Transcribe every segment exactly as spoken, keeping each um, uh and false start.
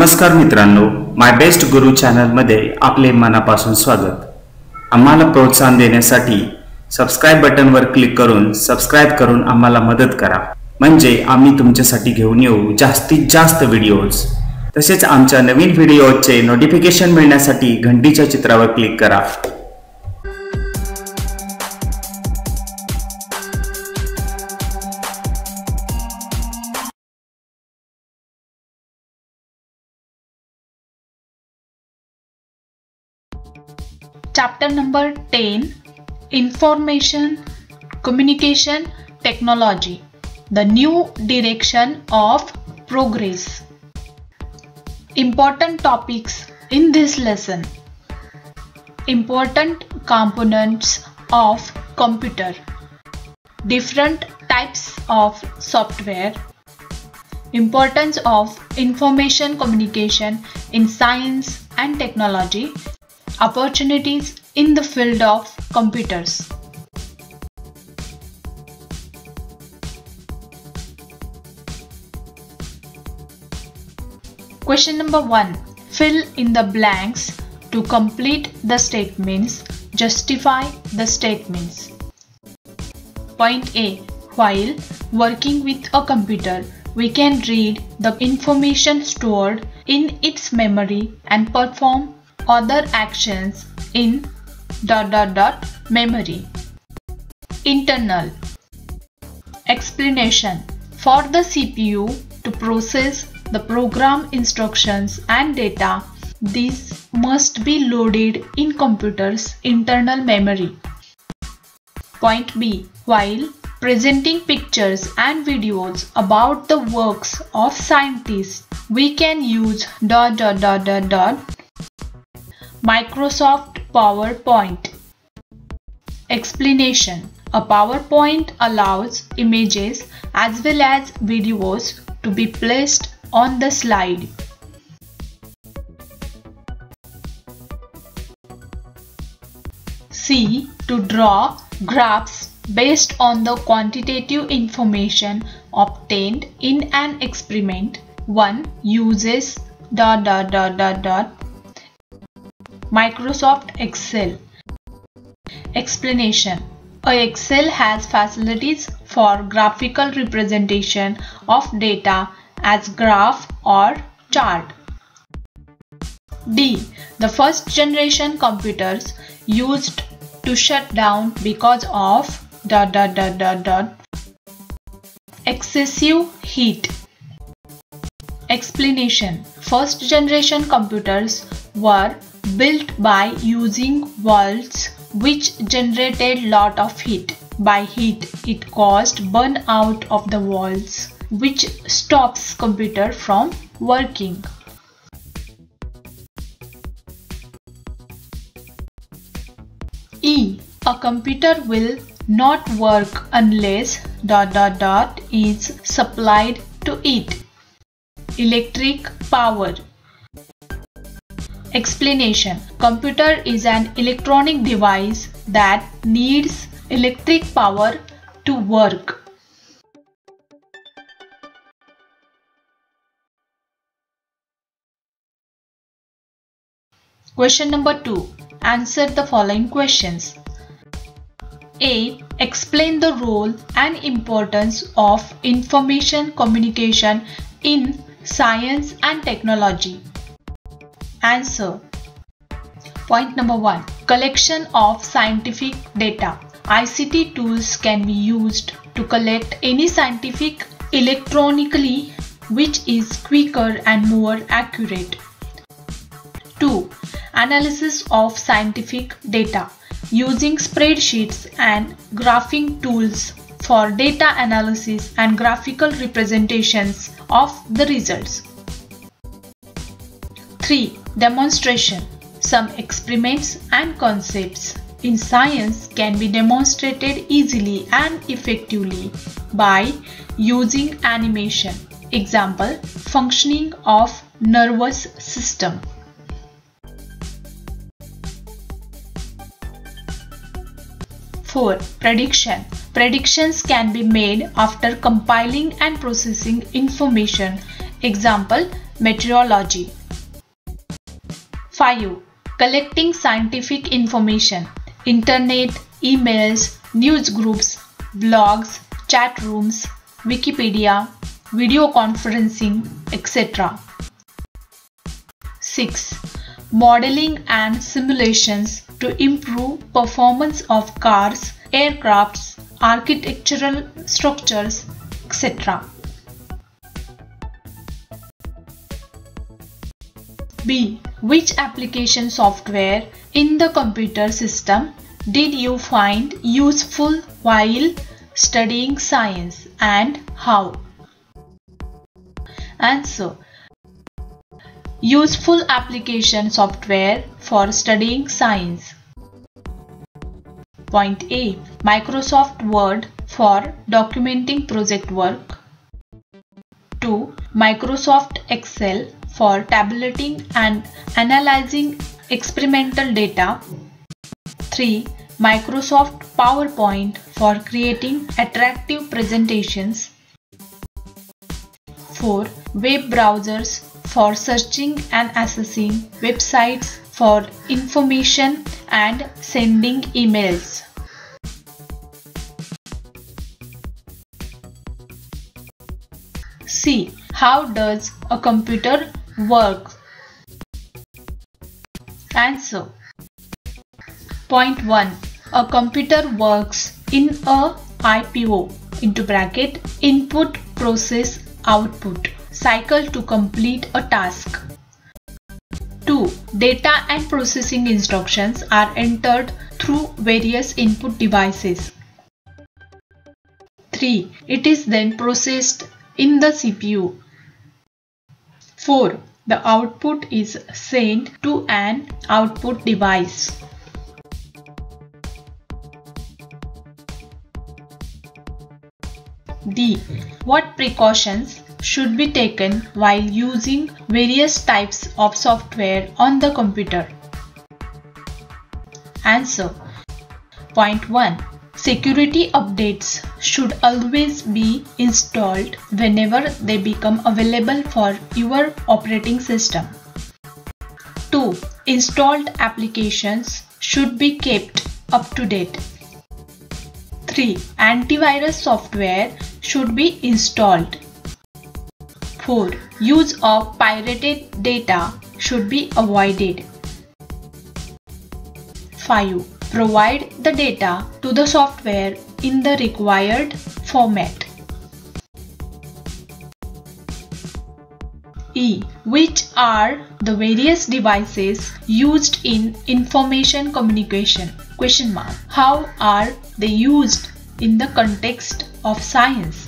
नमस्कार मित्रांनो, my best Guru channel मध्ये आपले मनापासून स्वागत। आम्हाला प्रोत्साहन देण्यासाठी सबस्क्राइब बटन वर क्लिक करून सबस्क्राइब करून आम्हाला मदत करा, म्हणजे आम्ही तुमच्यासाठी घेऊन येऊ जास्तीत जास्त व्हिडिओज। तसेच आमच्या नवीन व्हिडिओचे नोटिफिकेशन मिळण्यासाठी घंटीच्या चित्रावर क्लिक करा। Chapter number ten, Information Communication Technology, the new direction of progress. Important topics in this lesson. Important components of computer. Different types of software. Importance of information communication in science and technology. Opportunities in the field of computers. Question number one. Fill in the blanks to complete the statements. Justify the statements. Point A. While working with a computer, we can read the information stored in its memory and perform other actions in dot dot dot memory. Internal explanation. For the C P U to process the program instructions and data, these must be loaded in computer's internal memory. Point B. While presenting pictures and videos about the works of scientists, we can use dot dot dot dot dot Microsoft PowerPoint. Explanation. A PowerPoint allows images as well as videos to be placed on the slide. C. To draw graphs based on the quantitative information obtained in an experiment, one uses dot dot dot dot dot Microsoft Excel. Explanation. A Excel has facilities for graphical representation of data as graph or chart. D. The first generation computers used to shut down because of dot dot dot dot dot excessive heat. Explanation. First generation computers were built by using valves which generated lot of heat. By heat, it caused burnout of the valves, which stops computer from working. E. A computer will not work unless dot dot dot is supplied to it. Electric power. Explanation. Computer is an electronic device that needs electric power to work. Question number two. Answer the following questions. A. Explain the role and importance of information communication in science and technology. Answer. Point number one. Collection of scientific data. I C T tools can be used to collect any scientific electronically, which is quicker and more accurate. two. Analysis of scientific data. Using spreadsheets and graphing tools for data analysis and graphical representations of the results. three. Demonstration. Some experiments and concepts in science can be demonstrated easily and effectively by using animation. Example, functioning of nervous system. four. Prediction. Predictions can be made after compiling and processing information Example, meteorology. five. Collecting scientific information. Internet, emails, news groups, blogs, chat rooms, Wikipedia, video conferencing, et cetera. six. Modeling and simulations to improve performance of cars, aircrafts, architectural structures, et cetera. B. Which application software in the computer system did you find useful while studying science and how? Answer. Useful application software for studying science. Point A. Microsoft Word for documenting project work. two. Microsoft Excel for tabulating and analyzing experimental data. three. Microsoft PowerPoint for creating attractive presentations. four. Web browsers for searching and accessing websites for information and sending emails. C. How does a computer work? Answer. Point one. A computer works in a I P O into bracket input process output cycle to complete a task. two. Data and processing instructions are entered through various input devices. three. It is then processed in the C P U. four. The output is sent to an output device. D. What precautions should be taken while using various types of software on the computer? Answer. Point one. Security updates should always be installed whenever they become available for your operating system. two. Installed applications should be kept up to date. three. Antivirus software should be installed. four. Use of pirated data should be avoided. five. Provide the data to the software in the required format. E. Which are the various devices used in information communication? Question mark. How are they used in the context of science?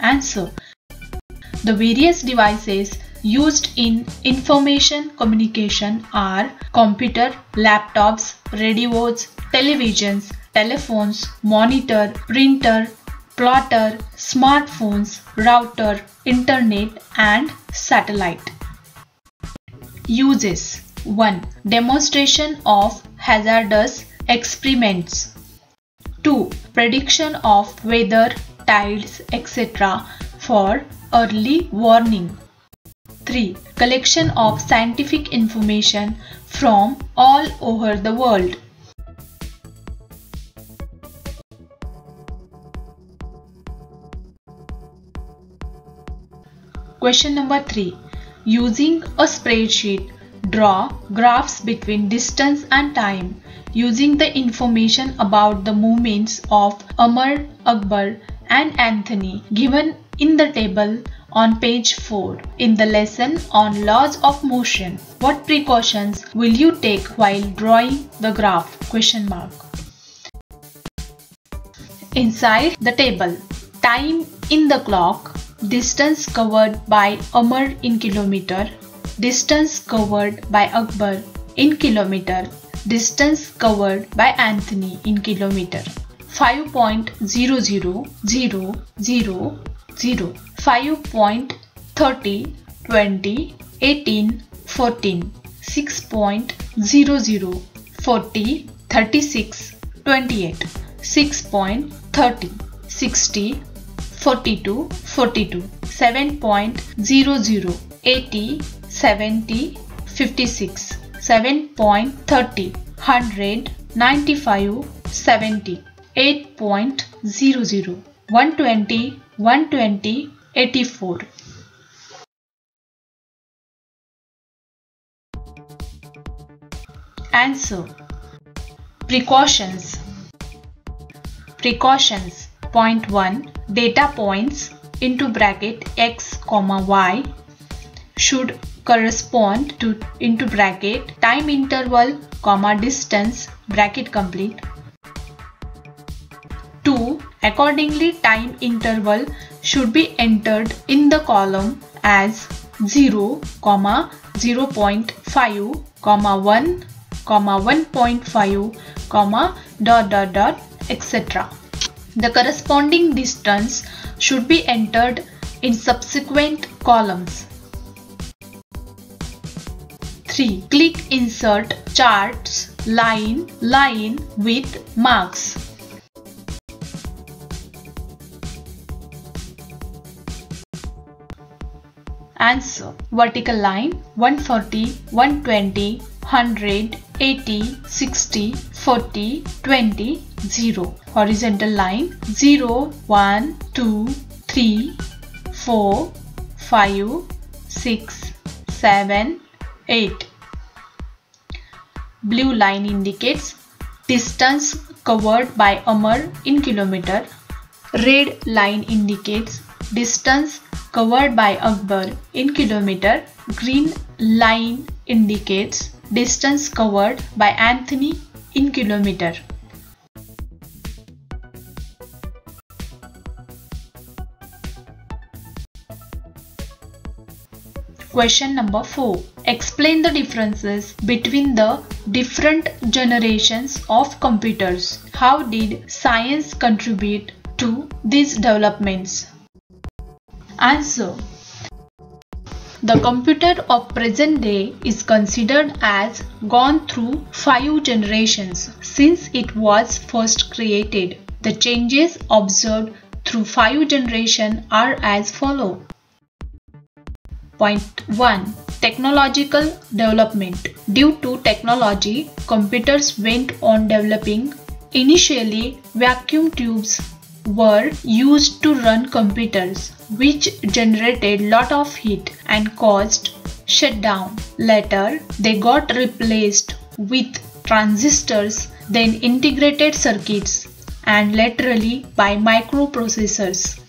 Answer. The various devices used in information communication are computer, laptops, radios, televisions, telephones, monitor, printer, plotter, smartphones, router, internet, and satellite. Uses. one. Demonstration of hazardous experiments. two. Prediction of weather, tides, et cetera for early warning. three. Collection of scientific information from all over the world. Question number three. Using a spreadsheet, draw graphs between distance and time using the information about the movements of Amar, Akbar and Anthony given in the table on page four. In the lesson on laws of motion, what precautions will you take while drawing the graph? Question mark. Inside the table, time in the clock, distance covered by Amar in kilometer, distance covered by Akbar in kilometer, distance covered by Anthony in kilometer. five point zero zero zero zero zero five point thirty, twenty, eighteen, fourteen, six point zero zero, forty, thirty-six, twenty-eight, six point thirty, sixty, forty-two, forty-two, seven point zero zero, eighty, seventy, fifty-six, seven point thirty, one hundred, ninety-five, seventy, eight point zero zero, one hundred twenty, one hundred twenty, eighty-four. Answer. Precautions. Precautions. Point one. Data points into bracket x comma y should correspond to into bracket time interval comma distance bracket complete. Two. Accordingly, time interval should be entered in the column as zero comma zero point five comma one comma one point five comma dot dot dot et cetera. The corresponding distance should be entered in subsequent columns. three. Click insert charts line line with marks. Answer. Vertical line one forty, one twenty, one hundred, eighty, sixty, forty, twenty, zero. Horizontal line zero, one, two, three, four, five, six, seven, eight. Blue line indicates distance covered by Amar in kilometer. Red line indicates distance covered by Akbar in kilometer. Green line indicates distance covered by Anthony in kilometer. Question number four. Explain the differences between the different generations of computers. How did science contribute to these developments? Answer. The computer of present day is considered as gone through five generations since it was first created. The changes observed through five generations are as follows. Point one. Technological development. Due to technology, computers went on developing. Initially, vacuum tubes were used to run computers, which generated lot of heat and caused shutdown. Later, they got replaced with transistors, then integrated circuits, and laterally by microprocessors.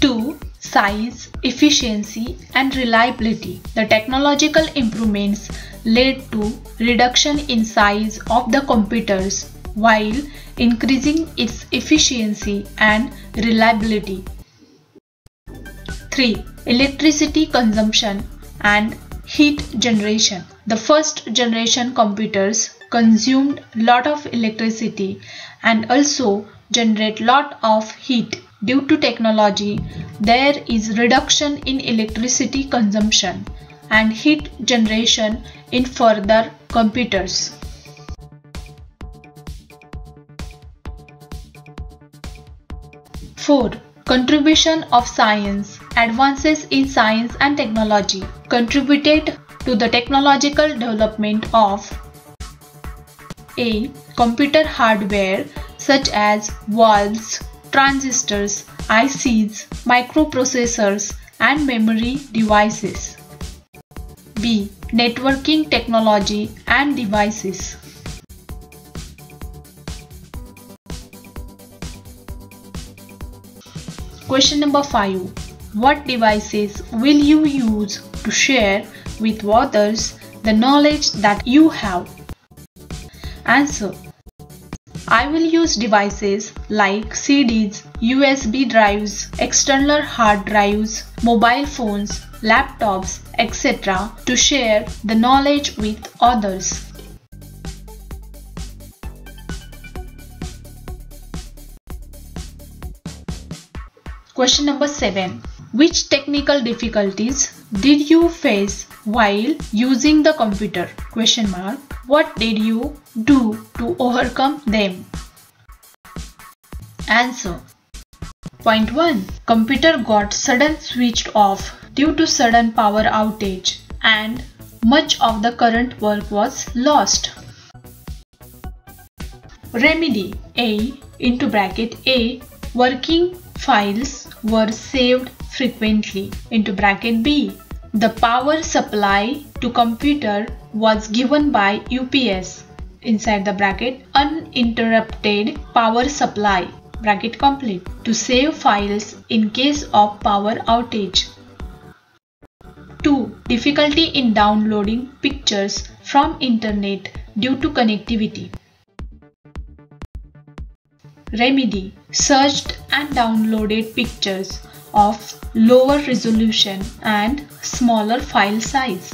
two. Size, efficiency, and reliability. The technological improvements led to reduction in size of the computers while increasing its efficiency and reliability. three. Electricity consumption and heat generation. The first generation computers consumed lot of electricity and also generate lot of heat. Due to technology, there is reduction in electricity consumption and heat generation in further computers. four. Contribution of science. Advances in science and technology contributed to the technological development of a. Computer hardware such as valves, transistors, I Cs, microprocessors, and memory devices. B. Networking technology and devices. Question number five. What devices will you use to share with others the knowledge that you have? Answer. I will use devices like C Ds, U S B drives, external hard drives, mobile phones, laptops, et cetera to share the knowledge with others. Question number seven. Which technical difficulties did you face while using the computer? Question mark. What did you do to overcome them? answer. Point one. Computer got suddenly switched off due to sudden power outage and much of the current work was lost. Remedy. A into bracket A. Working files were saved frequently into bracket B. The power supply to computer was given by U P S inside the bracket uninterrupted power supply bracket complete to save files in case of power outage. two. Difficulty in downloading pictures from internet due to connectivity. Remedy. Searched and downloaded pictures of lower resolution and smaller file size.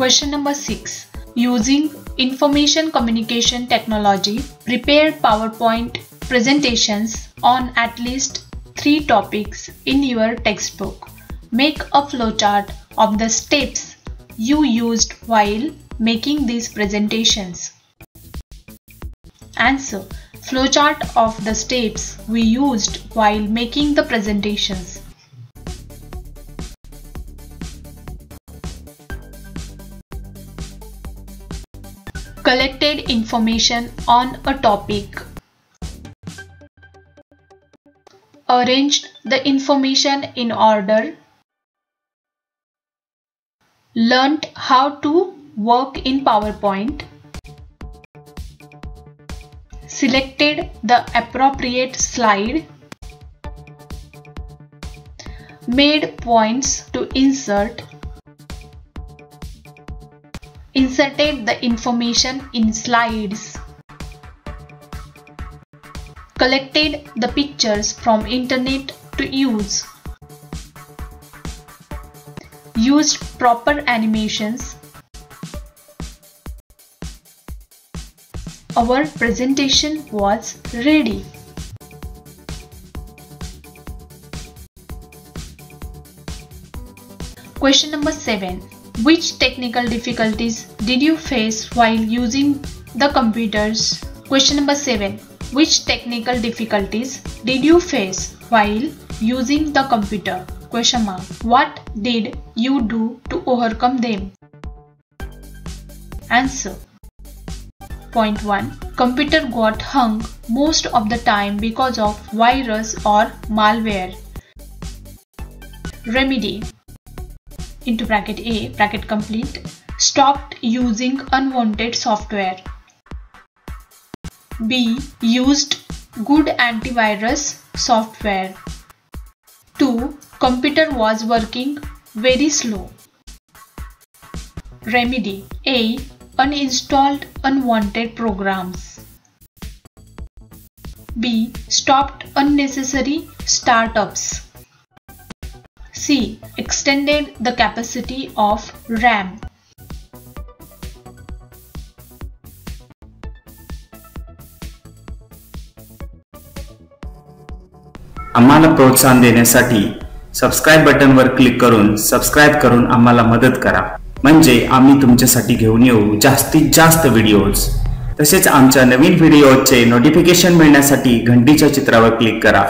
Question number six. Using Information Communication Technology, prepare PowerPoint presentations on at least three topics in your textbook. Make a flowchart of the steps you used while making these presentations. Answer. Flowchart of the steps we used while making the presentations. Collected information on a topic. Arranged the information in order. Learned how to work in PowerPoint. Selected the appropriate slide. Made points to insert. Inserted the information in slides. Collected the pictures from internet to use. Used proper animations. Our presentation was ready. Question number seven. Which technical difficulties did you face while using the computers? Question number seven. Which technical difficulties did you face while using the computer? Question mark. What did you do to overcome them? Answer. Point one. Computer got hung most of the time because of virus or malware. Remedy. Into bracket A, bracket complete. Stopped using unwanted software. B. Used good antivirus software. two. Computer was working very slow. Remedy. A. Uninstalled unwanted programs. B. Stopped unnecessary startups. C. Extended the capacity of RAM. आम्हाला प्रोत्साहन देण्यासाठी subscribe button वर click करून subscribe करून आम्हाला मदत करा म्हणजे आम्ही तुमच्यासाठी घेऊन येऊ जास्तीत जास्त व्हिडिओज। तसेच आमच्या नवीन व्हिडिओचे नोटिफिकेशन मिळण्यासाठी घंटीच्या चित्रावर क्लिक करा।